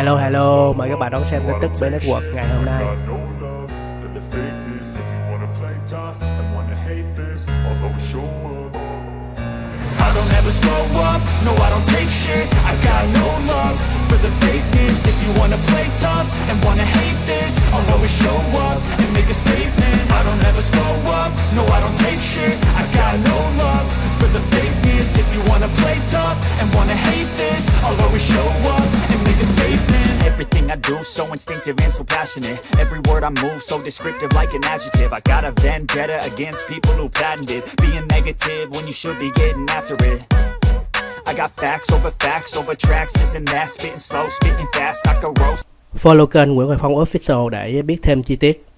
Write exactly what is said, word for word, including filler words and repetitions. Hello hello, mời các bạn đón xem tin tức bên Network ngày hôm nay. I do, so instinctive and so passionate. Every word I move, so descriptive like an adjective. I got a vendetta against people who patented being negative when you should be getting after it. I got facts over facts over tracks. Isn't that spitting slow, spitting fast, I can roast. Follow kênh Nguyễn Hoài Phong Official để biết thêm chi tiết.